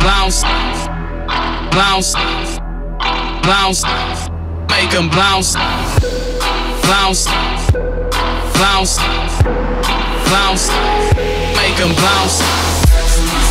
bounce, bounce, bounce, make 'em bounce, bounce, bounce, bounce, make 'em bounce. Make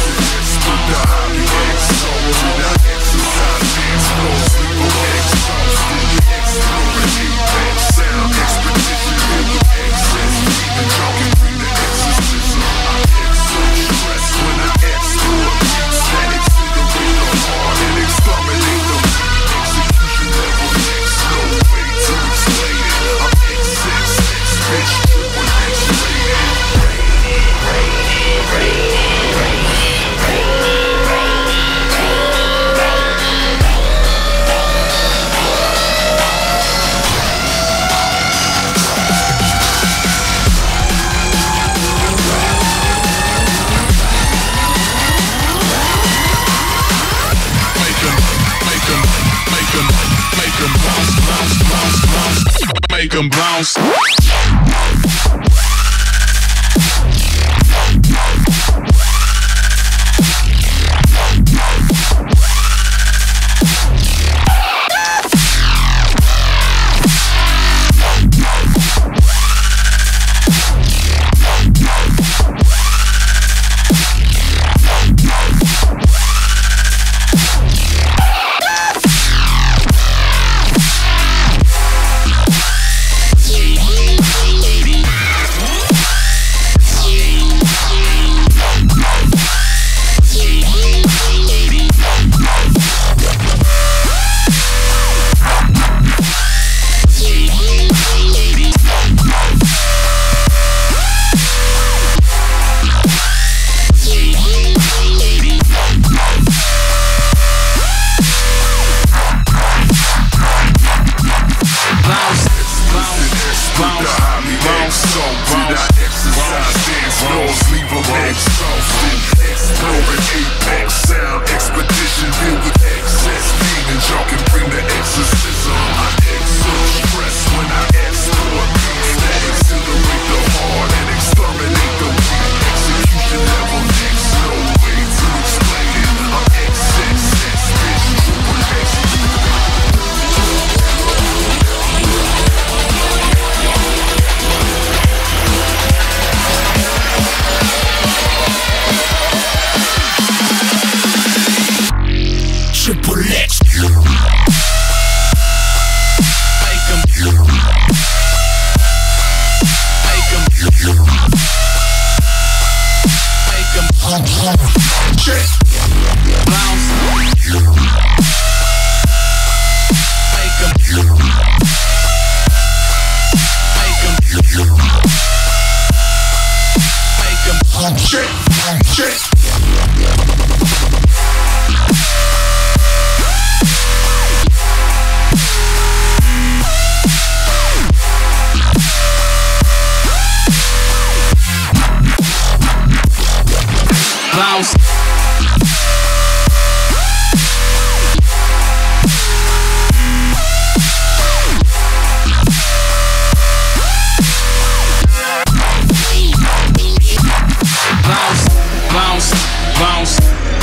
'em bounce. Bounce.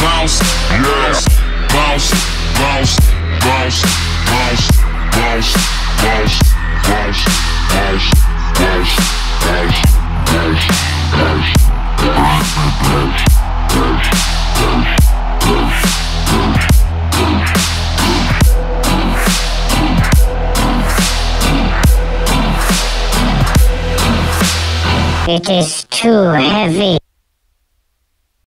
Bounce, bounce, bounce, bounce, bounce, bounce, bounce, bounce, bounce, bounce, bounce, bounce, bounce, bounce, bounce, bounce, bounce, bounce, bounce. It is too heavy.